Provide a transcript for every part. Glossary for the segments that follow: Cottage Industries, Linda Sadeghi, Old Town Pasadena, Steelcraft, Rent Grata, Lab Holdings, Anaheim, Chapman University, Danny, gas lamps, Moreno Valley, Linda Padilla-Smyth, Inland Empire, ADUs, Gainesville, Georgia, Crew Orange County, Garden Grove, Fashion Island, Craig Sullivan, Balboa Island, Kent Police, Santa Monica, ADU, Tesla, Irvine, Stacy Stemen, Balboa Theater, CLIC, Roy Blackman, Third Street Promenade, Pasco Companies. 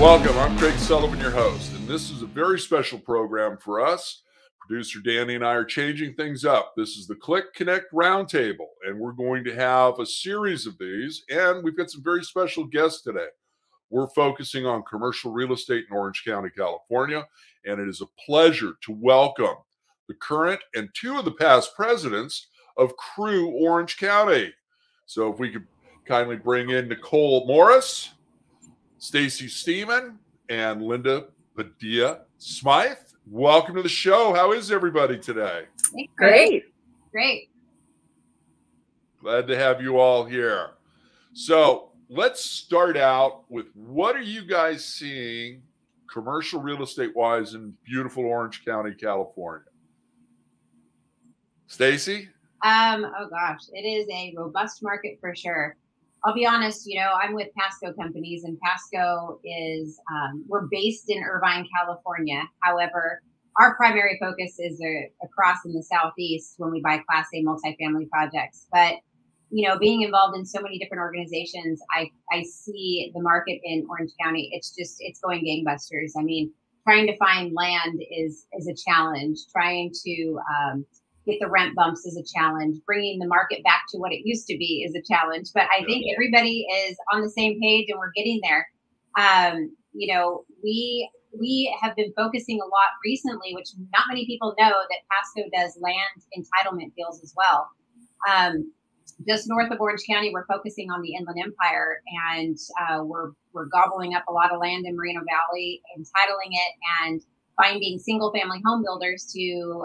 Welcome, I'm Craig Sullivan, your host, and this is a very special program for us. Producer Danny and I are changing things up. This is the CLIC Connect Roundtable, and we're going to have a series of these, and we've got some very special guests today. We're focusing on commercial real estate in Orange County, California, and it is a pleasure to welcome the current and two of the past presidents of Crew Orange County. So if we could kindly bring in Nicole Morse, Stacy Stemen, and Linda Padilla-Smyth. Welcome to the show. How is everybody today? Great. Great. Glad to have you all here. So let's start out with, what are you guys seeing commercial real estate-wise in beautiful Orange County, California? Stacy? Oh, gosh. It is a robust market for sure. I'll be honest, you know, I'm with Pasco Companies, and Pasco is, we're based in Irvine, California. However, our primary focus is across in the Southeast when we buy Class A multifamily projects. But, you know, being involved in so many different organizations, I see the market in Orange County. It's just, it's going gangbusters. I mean, trying to find land is a challenge. Trying to get the rent bumps is a challenge. Bringing the market back to what it used to be is a challenge. But I think everybody is on the same page, and we're getting there. You know, we have been focusing a lot recently, which not many people know, that Pasco does land entitlement deals as well. Just north of Orange County, we're focusing on the Inland Empire, and we're gobbling up a lot of land in Moreno Valley, entitling it, and finding single-family home builders to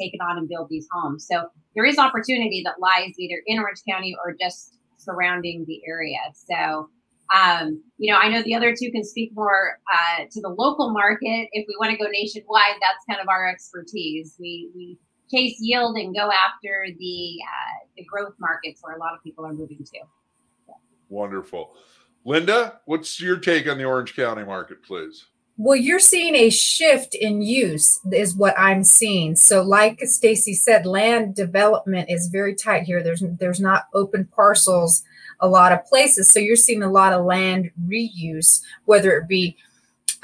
take it on and build these homes. So there is opportunity that lies either in Orange County or just surrounding the area. So, you know, I know the other two can speak more to the local market. If we want to go nationwide, that's kind of our expertise. We chase yield and go after the growth markets where a lot of people are moving to. So. Wonderful. Linda, what's your take on the Orange County market, please? Well, you're seeing a shift in use is what I'm seeing. So like Stacy said, land development is very tight here. There's not open parcels a lot of places. So you're seeing a lot of land reuse, whether it be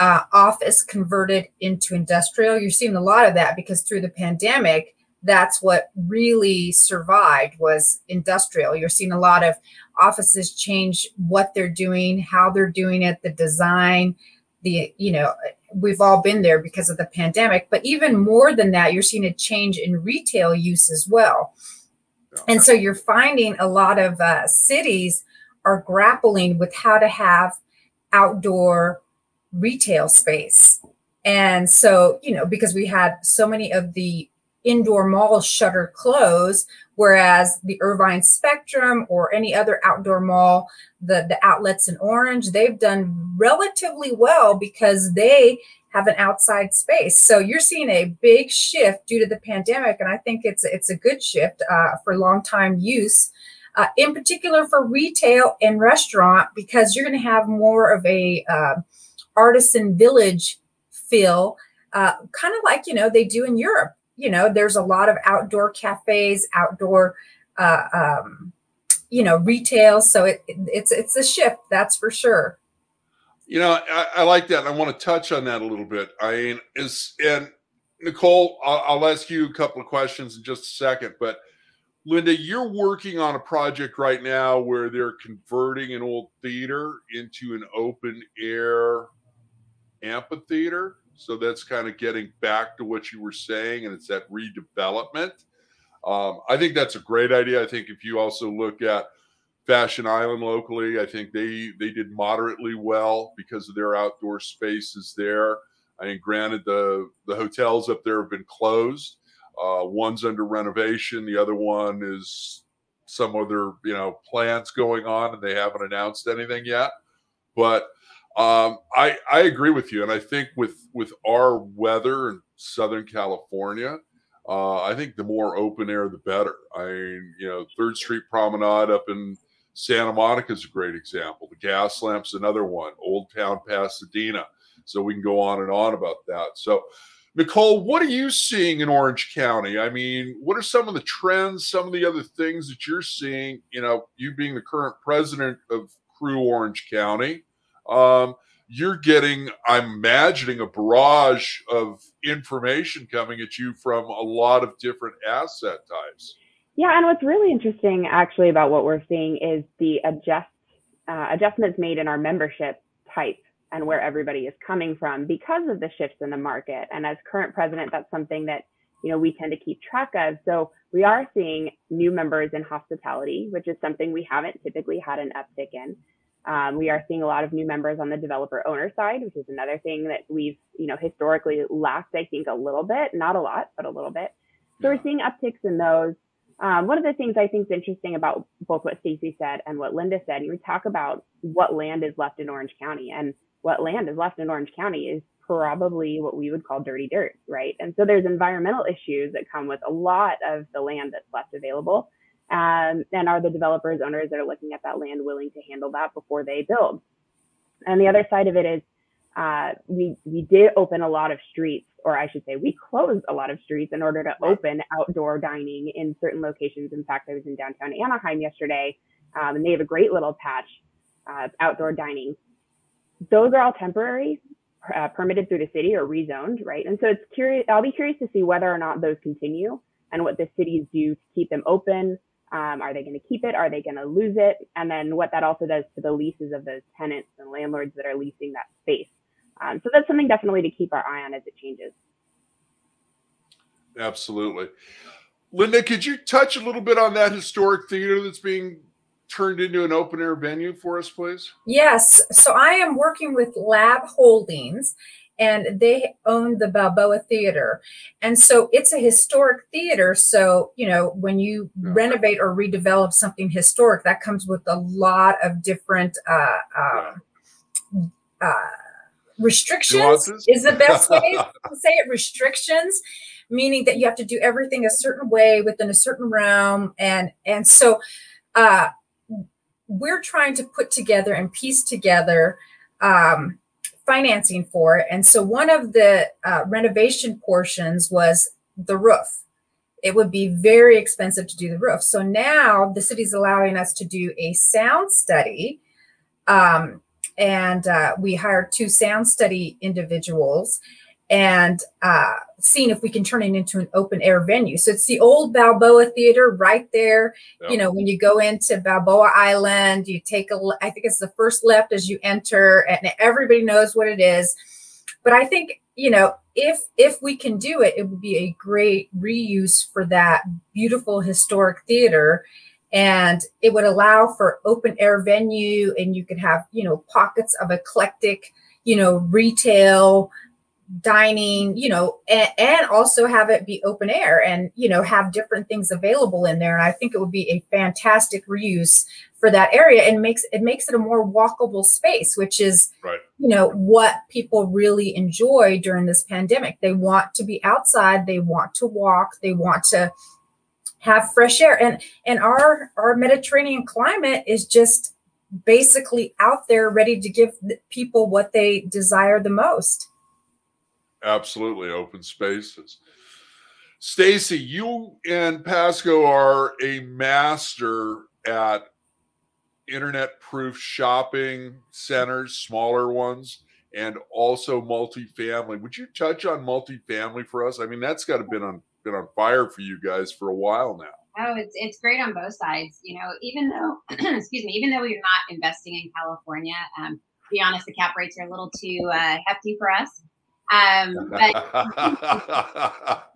office converted into industrial. You're seeing a lot of that because through the pandemic, that's what really survived was industrial. You're seeing a lot of offices change what they're doing, how they're doing it, the design. You know, we've all been there because of the pandemic, but even more than that, you're seeing a change in retail use as well. And so you're finding a lot of cities are grappling with how to have outdoor retail space. And so, you know, because we had so many of the indoor malls shutter close, whereas the Irvine Spectrum or any other outdoor mall, the outlets in Orange, they've done relatively well because they have an outside space. So you're seeing a big shift due to the pandemic, and I think it's a good shift for long-time use, in particular for retail and restaurant, because you're going to have more of a artisan village feel, kind of like, you know, they do in Europe. You know, there's a lot of outdoor cafes, outdoor, you know, retail. So it's a shift, that's for sure. You know, I like that. I want to touch on that a little bit. I mean, and Nicole, I'll ask you a couple of questions in just a second. But Linda, you're working on a project right now where they're converting an old theater into an open air amphitheater. So that's kind of getting back to what you were saying, and it's that redevelopment. I think that's a great idea. I think if you also look at Fashion Island locally, I think they did moderately well because of their outdoor spaces there. I mean, granted, the hotels up there have been closed. One's under renovation. The other one is some other, you know, plans going on, and they haven't announced anything yet. But I agree with you. And I think with our weather in Southern California, I think the more open air, the better. I mean, you know, Third Street Promenade up in Santa Monica is a great example. The Gas Lamps, another one. Old Town Pasadena. So we can go on and on about that. So, Nicole, what are you seeing in Orange County? I mean, what are some of the trends, some of the other things that you're seeing, you know, you being the current president of Crew Orange County? you're getting, I'm imagining, a barrage of information coming at you from a lot of different asset types. Yeah, and what's really interesting actually about what we're seeing is the adjustments made in our membership type and where everybody is coming from because of the shifts in the market. And as current president, that's something that, you know, we tend to keep track of. So we are seeing new members in hospitality, which is something we haven't typically had an uptick in. We are seeing a lot of new members on the developer owner side, which is another thing that we've, you know, historically lacked, I think, a little bit, not a lot, but a little bit. So we're seeing upticks in those. One of the things I think is interesting about both what Stacy said and what Linda said, you talk about what land is left in Orange County, and what land is left in Orange County is probably what we would call dirty dirt, right? And so there's environmental issues that come with a lot of the land that's left available. And are the developers, owners that are looking at that land willing to handle that before they build? And the other side of it is we did open a lot of streets, or I should say we closed a lot of streets in order to open outdoor dining in certain locations. In fact, I was in downtown Anaheim yesterday, and they have a great little patch of outdoor dining. Those are all temporary, permitted through the city or rezoned, right? And so it's curious, I'll be curious to see whether or not those continue and what the cities do to keep them open. Are they going to keep it? Are they going to lose it? And then what that also does to the leases of those tenants and landlords that are leasing that space. So that's something definitely to keep our eye on as it changes. Absolutely. Linda, could you touch a little bit on that historic theater that's being turned into an open air venue for us, please? Yes. So I am working with Lab Holdings, and they own the Balboa Theater. And so it's a historic theater. So, you know, when you renovate or redevelop something historic, that comes with a lot of different restrictions. Nuances? Is the best way to say it. Restrictions, meaning that you have to do everything a certain way within a certain realm. And so we're trying to put together and piece together financing for it. And so one of the renovation portions was the roof. It would be very expensive to do the roof. So now the city's allowing us to do a sound study. And we hired two sound study individuals and seeing if we can turn it into an open air venue. So it's the old Balboa Theater right there. Yep. You know, when you go into Balboa Island, you take a, I think it's the first left as you enter, and everybody knows what it is. But I think, you know, if we can do it, it would be a great reuse for that beautiful historic theater. And it would allow for open air venue, and you could have, you know, pockets of eclectic, you know, retail, dining, you know, and also have it be open air and, you know, have different things available in there. And I think it would be a fantastic reuse for that area, and makes it a more walkable space, which is, you know, what people really enjoy during this pandemic. They want to be outside. They want to walk. They want to have fresh air, and our Mediterranean climate is just basically out there ready to give people what they desire the most. Absolutely. Open spaces. Stacy, you and Pasco are a master at internet proof shopping centers, smaller ones, and also multifamily. Would you touch on multifamily for us? I mean, that's got to been on fire for you guys for a while now. Oh, it's great on both sides. You know, even though, excuse me, even though we're not investing in California, to be honest, the cap rates are a little too hefty for us. But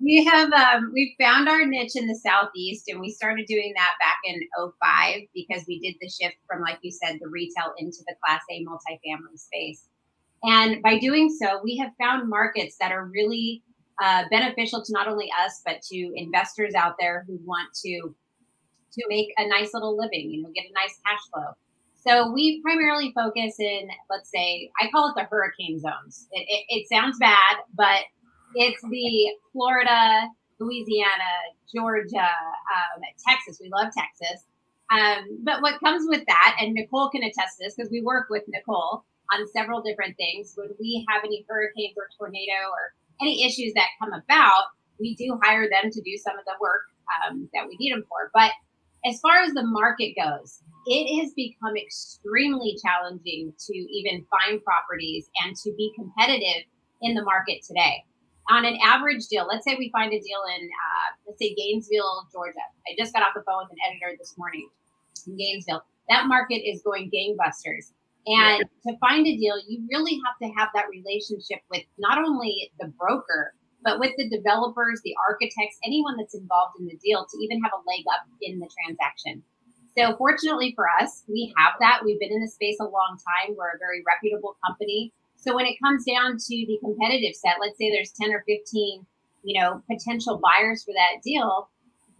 we have, we found our niche in the Southeast, and we started doing that back in 2005 because we did the shift from, like you said, the retail into the Class A multifamily space. And by doing so, we have found markets that are really beneficial to not only us, but to investors out there who want to make a nice little living, you know, get a nice cash flow. So we primarily focus in, let's say, I call it the hurricane zones. It sounds bad, but it's the Florida, Louisiana, Georgia, Texas. We love Texas. But what comes with that, and Nicole can attest to this because we work with Nicole on several different things. When we have any hurricanes or tornado or any issues that come about, we do hire them to do some of the work that we need them for. But as far as the market goes, It has become extremely challenging to even find properties and to be competitive in the market today. On an average deal, let's say we find a deal in, let's say Gainesville, Georgia. I just got off the phone with an editor this morning in Gainesville. That market is going gangbusters. And to find a deal, you really have to have that relationship with not only the broker, but with the developers, the architects, anyone that's involved in the deal to even have a leg up in the transaction. So fortunately for us, we have that. We've been in the space a long time. We're a very reputable company. So when it comes down to the competitive set, let's say there's 10 or 15, potential buyers for that deal,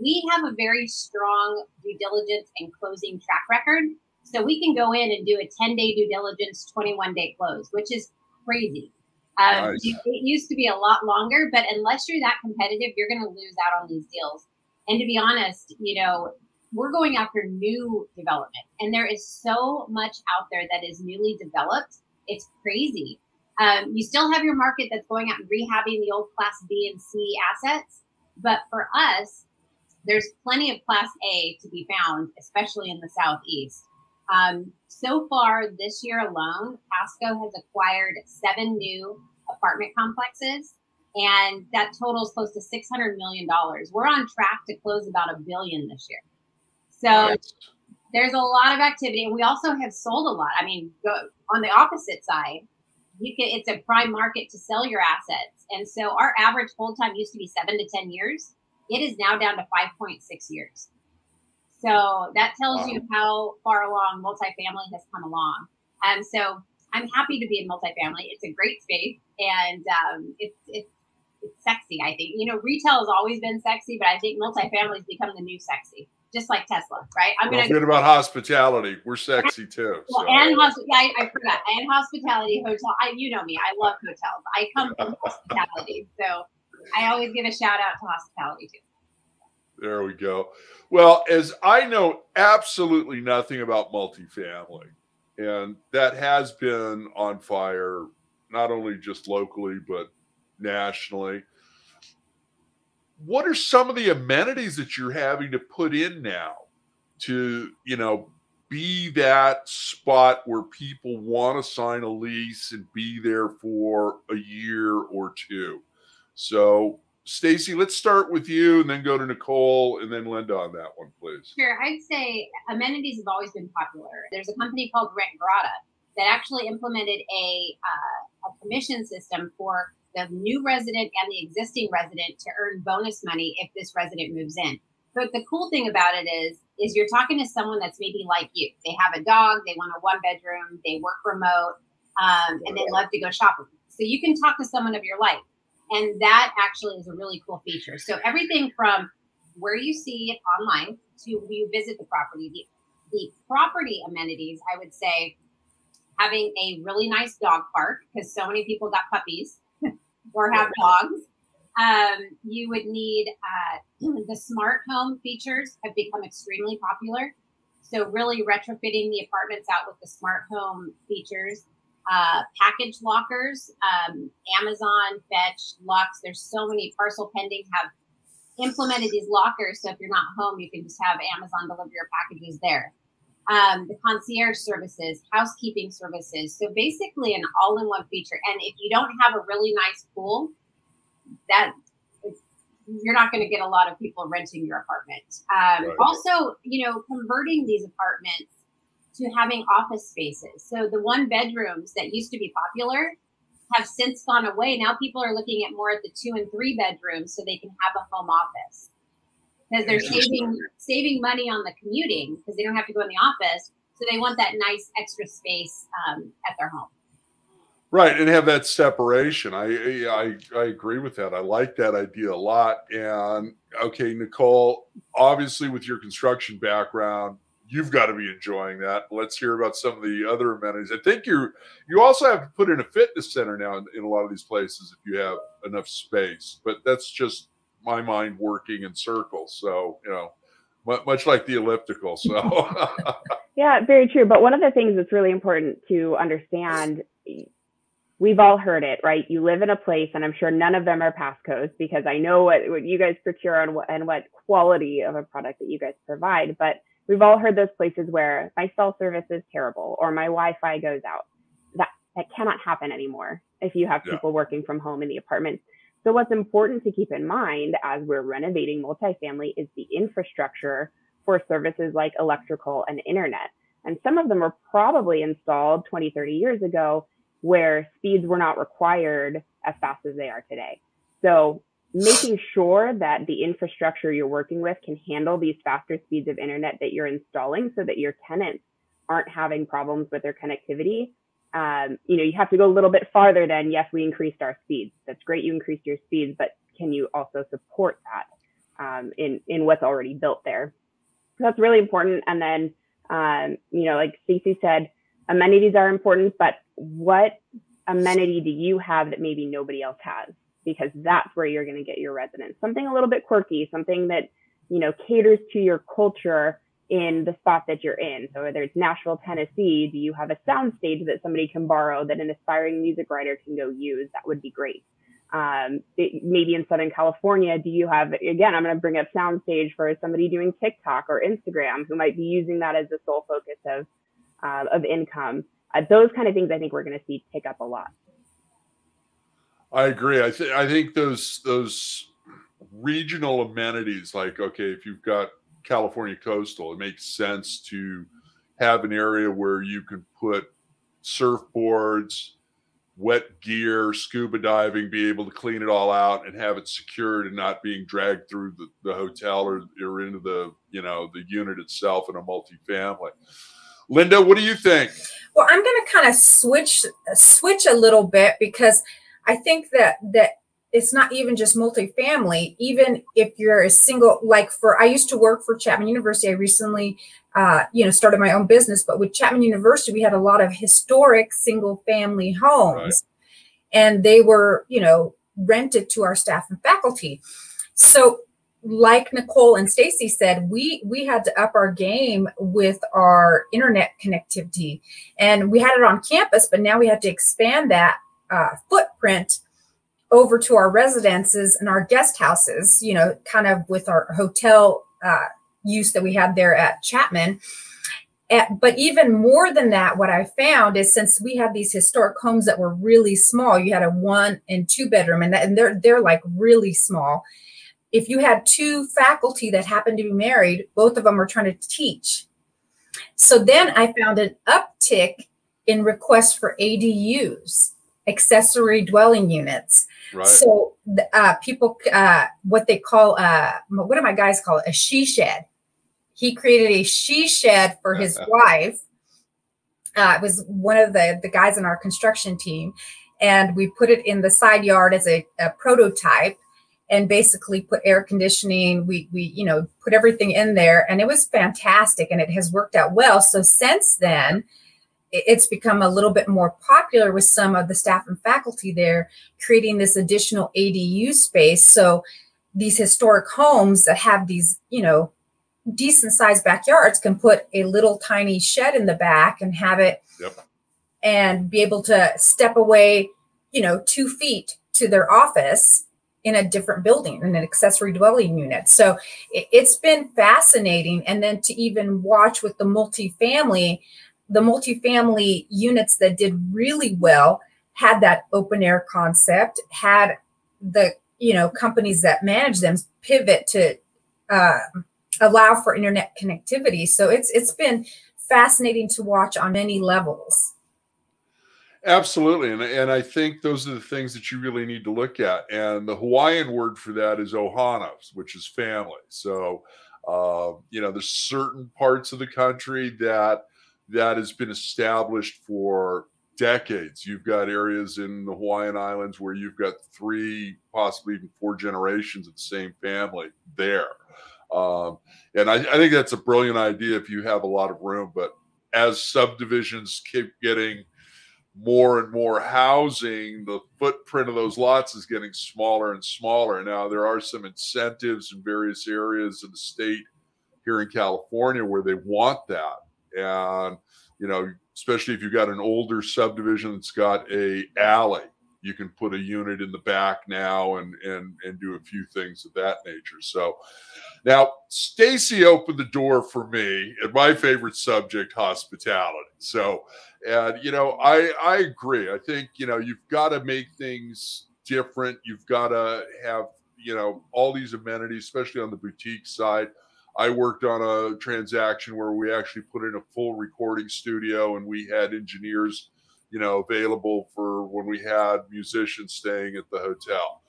we have a very strong due diligence and closing track record. So we can go in and do a 10-day due diligence, 21-day close, which is crazy. Nice. It used to be a lot longer, but unless you're that competitive, you're going to lose out on these deals. And to be honest, we're going after new development, and there is so much out there that is newly developed. It's crazy. You still have your market that's going out and rehabbing the old Class B and C assets. But for us, there's plenty of Class A to be found, especially in the Southeast. So far this year alone, Pasco has acquired 7 new apartment complexes, and that totals close to $600 million. We're on track to close about $1 billion this year. So there's a lot of activity, and we also have sold a lot. I mean, on the opposite side, it's a prime market to sell your assets. And so our average hold time used to be 7 to 10 years. It is now down to 5.6 years. So that tells you how far along multifamily has come along. So I'm happy to be in multifamily. It's a great space, and it's sexy, I think. Retail has always been sexy, but I think multifamily is becoming the new sexy. Just like Tesla, right? Forget about hospitality. We're sexy too. Well, so. And hospitality. I forgot. And hospitality, hotel. You know me. I love hotels. I come from hospitality, so I always give a shout out to hospitality too. There we go. Well, as I know absolutely nothing about multifamily, and that has been on fire, not only just locally but nationally. What are some of the amenities that you're having to put in now to, be that spot where people want to sign a lease and be there for a year or two? So, Stacy, let's start with you and then go to Nicole and then Linda on that one, please. Sure. I'd say amenities have always been popular. There's a company called Rent Grata that actually implemented a commission system for the new resident and the existing resident to earn bonus money if this resident moves in. But the cool thing about it is you're talking to someone that's maybe like you. They have a dog, they want a 1-bedroom, they work remote, and they love to go shopping. So you can talk to someone of your life. And that actually is a really cool feature. So everything from where you see it online to where you visit the property, the property amenities, I would say having a really nice dog park, because so many people got puppies or have dogs. You would need the smart home features have become extremely popular. So really retrofitting the apartments out with the smart home features, package lockers, Amazon Fetch Locks. There's so many. Parcel Pending have implemented these lockers. So if you're not home, you can just have Amazon deliver your packages there. The concierge services, housekeeping services. So basically an all-in-one feature. And if you don't have a really nice pool, you're not going to get a lot of people renting your apartment. Right. Also, converting these apartments to having office spaces. So the 1-bedrooms that used to be popular have since gone away. Now people are looking at more at the 2- and 3-bedrooms so they can have a home office. Because they're saving money on the commuting because they don't have to go in the office. So they want that nice extra space at their home. Right. And have that separation. I agree with that. I like that idea a lot. And okay, Nicole, obviously with your construction background, you've got to be enjoying that. Let's hear about some of the other amenities. I think you also have to put in a fitness center now in a lot of these places if you have enough space, but that's just my mind working in circles. So, much like the elliptical. So yeah, very true. But one of the things that's really important to understand, we've all heard it, right? You live in a place, and I'm sure none of them are Pasco's because I know what you guys procure and what quality of a product that you guys provide. But We've all heard those places where my cell service is terrible or my Wi-Fi goes out. That cannot happen anymore if you have people working from home in the apartments. So what's important to keep in mind as we're renovating multifamily is the infrastructure for services like electrical and internet. And some of them were probably installed 20, 30 years ago where speeds were not required as fast as they are today. So making sure that the infrastructure you're working with can handle these faster speeds of internet that you're installing so that your tenants aren't having problems with their connectivity. You have to go a little bit farther than, yes, we increased our speeds. That's great, you increased your speeds, but can you also support that in what's already built there? So that's really important. And then, like Stacy said, amenities are important, but what amenity do you have that maybe nobody else has? Because that's where you're going to get your residents. Something a little bit quirky, something that, caters to your culture in the spot that you're in. So whether it's Nashville, Tennessee, do you have a soundstage that somebody can borrow that an aspiring music writer can go use? That would be great. Maybe in Southern California, do you have, again, I'm going to bring up soundstage for somebody doing TikTok or Instagram who might be using that as the sole focus of income. Those kind of things I think we're going to see pick up a lot. I agree. I think those regional amenities, like, okay, if you've got California coastal, it makes sense to have an area where you can put surfboards, wet gear, scuba diving, be able to clean it all out and have it secured and not being dragged through the hotel or into the unit itself in a multifamily. Linda, what do you think? Well, I'm going to kind of switch a little bit, because I think that it's not even just multifamily. Even if you're a single, I used to work for Chapman University. I recently, started my own business, but with Chapman University, we had a lot of historic single family homes, and they were, rented to our staff and faculty. So like Nicole and Stacy said, we had to up our game with our internet connectivity, and we had it on campus, but now we had to expand that footprint over to our residences and our guest houses, kind of with our hotel use that we had there at Chapman. But even more than that, what I found is, since we had these historic homes that were really small, you had a 1- and 2-bedroom, and they're like really small. If you had two faculty that happened to be married, both of them were trying to teach. So then I found an uptick in requests for ADUs, accessory dwelling units. Right. So people, one of my guys called it a she shed. He created a she shed for his wife. It was one of the guys in our construction team. And we put it in the side yard as a prototype, and basically put air conditioning. We put everything in there, and it was fantastic, and it has worked out well. So since then, it's become a little bit more popular with some of the staff and faculty there, creating this additional ADU space. So these historic homes that have these, decent sized backyards can put a little tiny shed in the back and have it and be able to step away, 2 feet to their office in a different building, in an accessory dwelling unit. So it's been fascinating. And then to even watch with the multifamily units that did really well had that open air concept, had the, companies that manage them pivot to allow for internet connectivity. So it's been fascinating to watch on many levels. Absolutely. And I think those are the things that you really need to look at. And the Hawaiian word for that is ohana, which is family. So, there's certain parts of the country that has been established for decades. You've got areas in the Hawaiian Islands where you've got 3, possibly even 4 generations of the same family there. And I think that's a brilliant idea if you have a lot of room. But as subdivisions keep getting more and more housing, the footprint of those lots is getting smaller and smaller. Now, there are some incentives in various areas of the state here in California where they want that. And, especially if you've got an older subdivision that's got a alley you can put a unit in the back now and do a few things of that nature. So now Stacy opened the door for me and my favorite subject, hospitality. So, and you know, I agree. I think, you know, you've got to make things different. You've got to have, you know, all these amenities, especially on the boutique side. I worked on a transaction where we actually put in a full recording studio, and we had engineers, you know, available for when we had musicians staying at the hotel.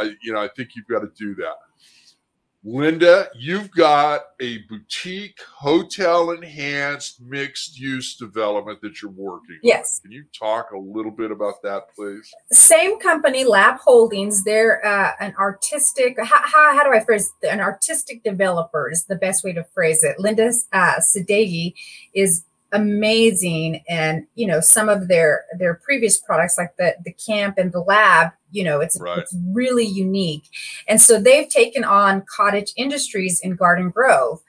I think you've got to do that. Linda, you've got a boutique hotel enhanced mixed use development that you're working on. Can you talk a little bit about that, please? Same company, Lab Holdings. They're an artistic, how do I phrase it? An artistic developer is the best way to phrase it. Linda Sadeghi is amazing, and you know, some of their previous products, like the camp and the lab, you know, it's really unique. And so they've taken on Cottage Industries in Garden Grove,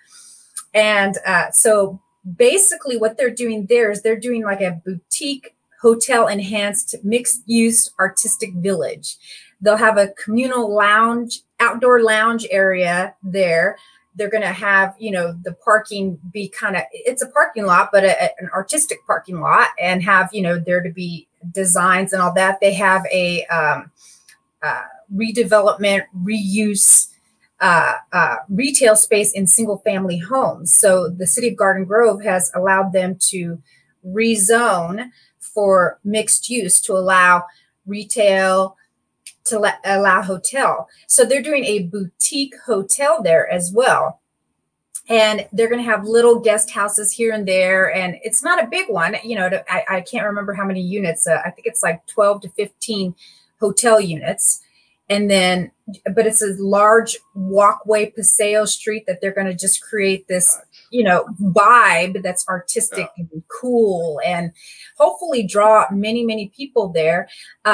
and so basically what they're doing there is they're doing like a boutique hotel enhanced mixed use artistic village. They'll have a communal lounge, outdoor lounge area there. They're going to have, you know, the parking be kind of, it's a parking lot, but an artistic parking lot, and have, you know, there to be designs and all that. They have a redevelopment, reuse retail space in single family homes. So the city of Garden Grove has allowed them to rezone for mixed use to allow retail, to allow hotel. So they're doing a boutique hotel there as well. And they're going to have little guest houses here and there. And it's not a big one. You know, I can't remember how many units. I think it's like 12 to 15 hotel units. And then, but it's a large walkway, Paseo Street, that they're going to just create this, you know, vibe that's artistic and cool, and hopefully draw many, many people there.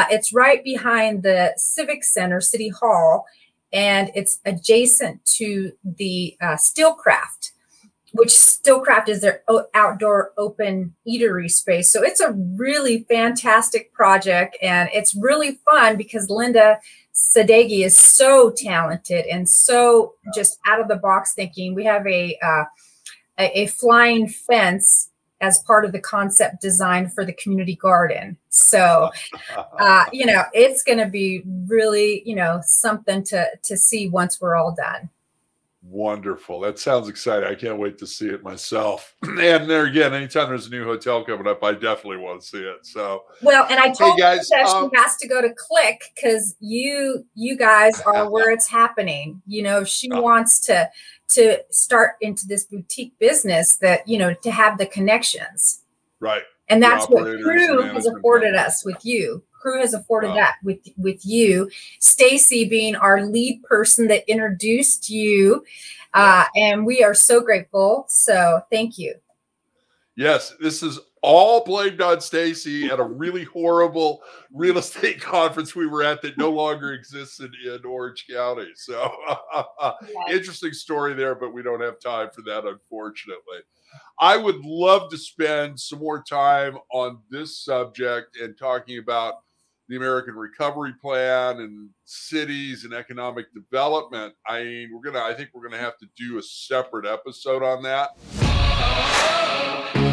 It's right behind the Civic Center, City Hall, and it's adjacent to the Steelcraft, which Steelcraft is their outdoor open eatery space. So it's a really fantastic project, and it's really fun because Linda Sadeghi is so talented and so just out of the box thinking. We have a flying fence as part of the concept design for the community garden. So, you know, it's going to be really, you know, something to see once we're all done. Wonderful. That sounds exciting. I can't wait to see it myself. And there again, anytime there's a new hotel coming up, I definitely want to see it. So, well, and I told you that she has to go to CLIC because you guys are where it's happening. You know, if she wants to start into this boutique business, that, you know, to have the connections. Right. And that's what Crew has afforded us with you. Crew has afforded that with you, Stacy being our lead person that introduced you, and we are so grateful. So thank you. Yes, this is all blamed on Stacy at a really horrible real estate conference we were at that no longer existed in Orange County. So interesting story there, but we don't have time for that, unfortunately. I would love to spend some more time on this subject and talking about the American Recovery Plan and cities and economic development. I mean, I think we're gonna have to do a separate episode on that.